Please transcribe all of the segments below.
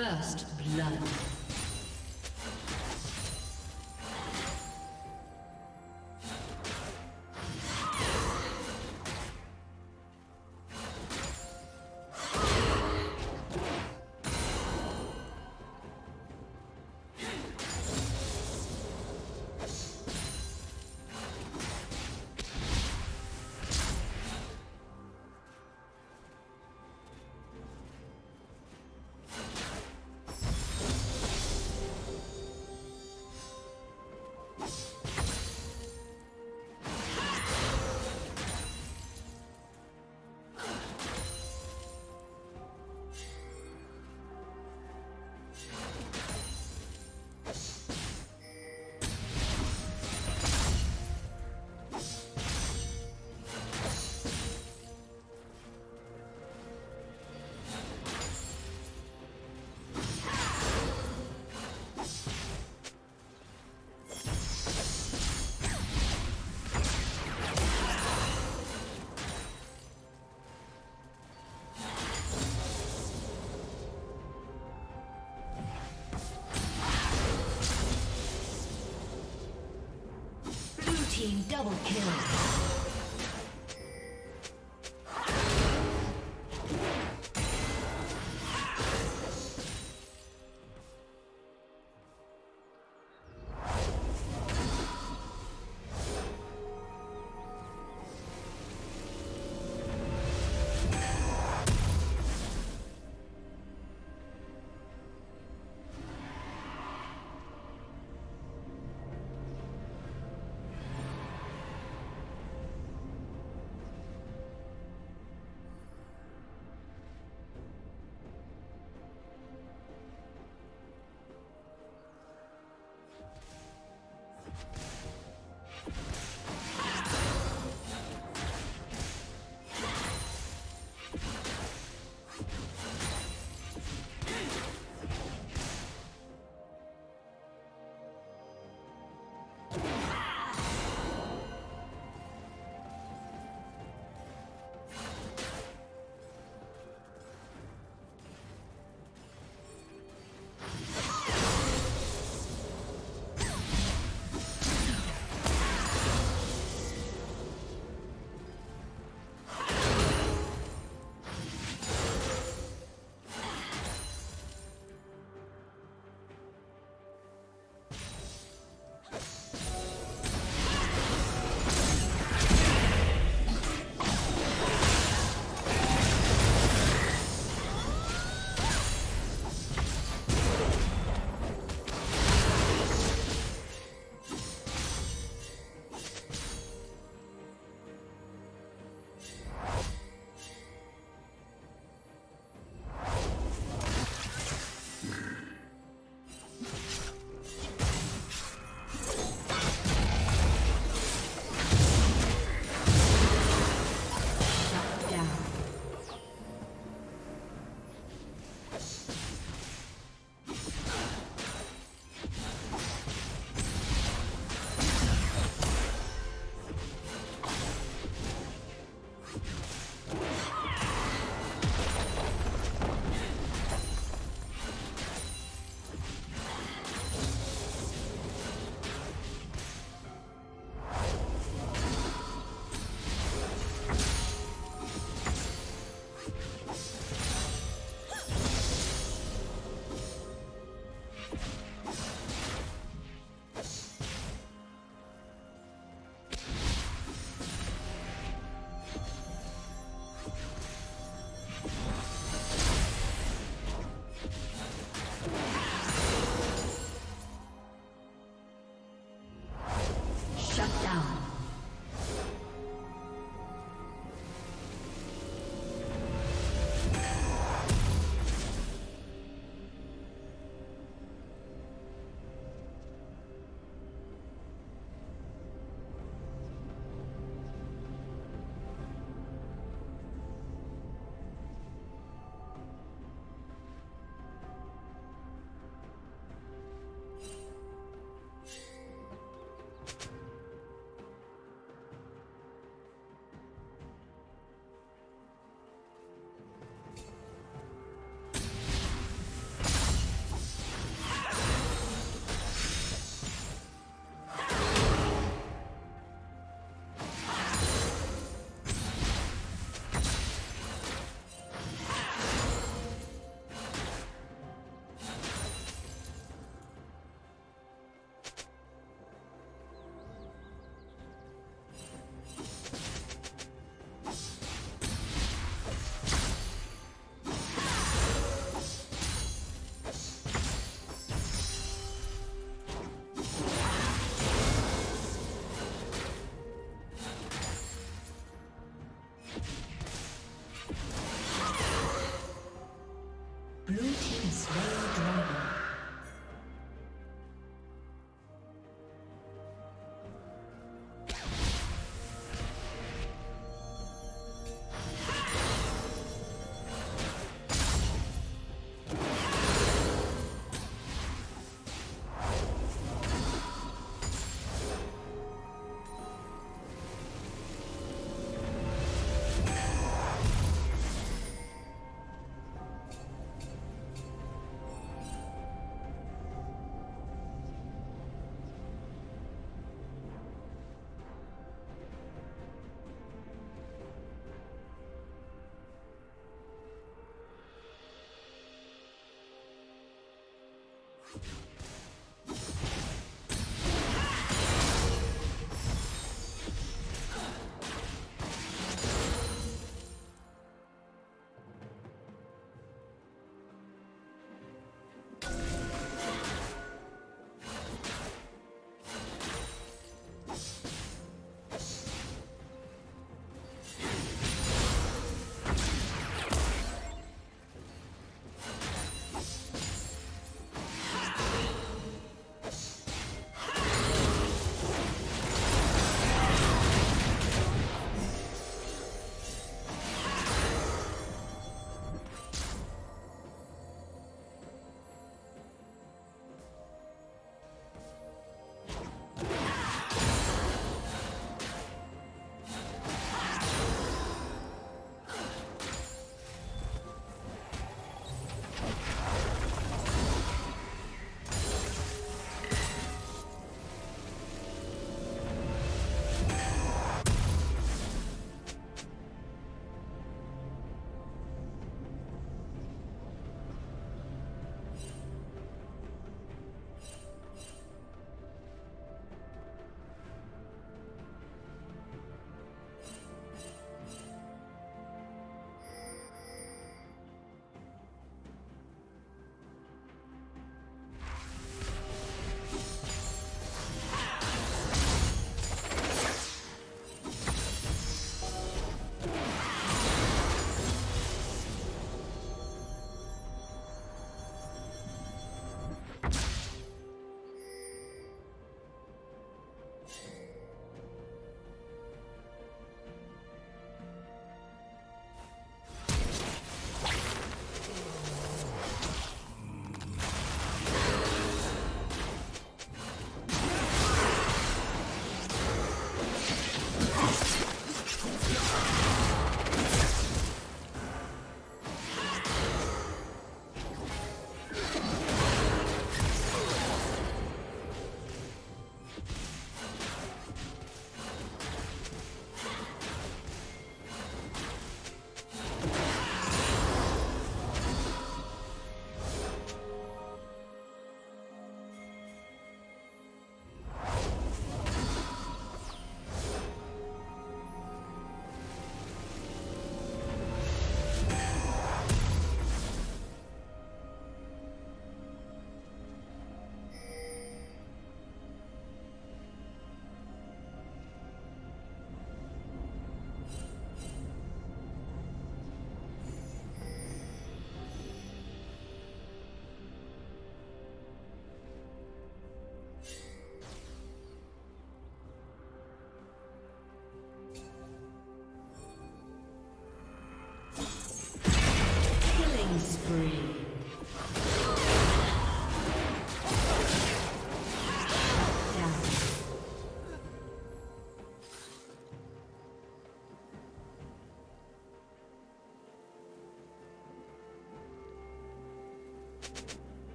First blood. Double kill.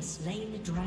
Slain the dragon.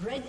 Red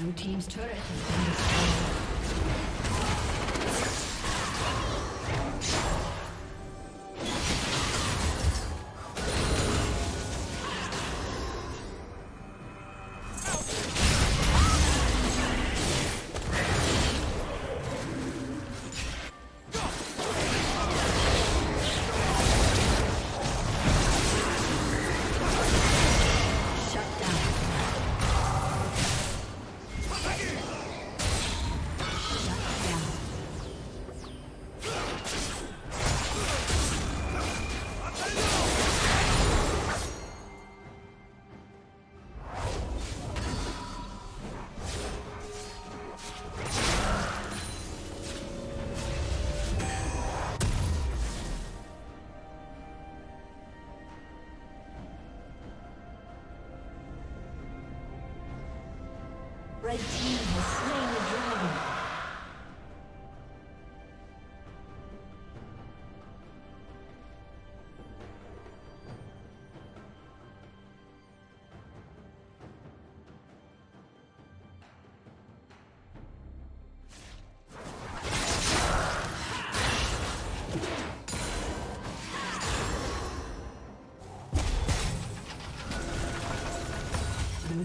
Blue team's turret has been destroyed. Red team has slain the dragon. Blue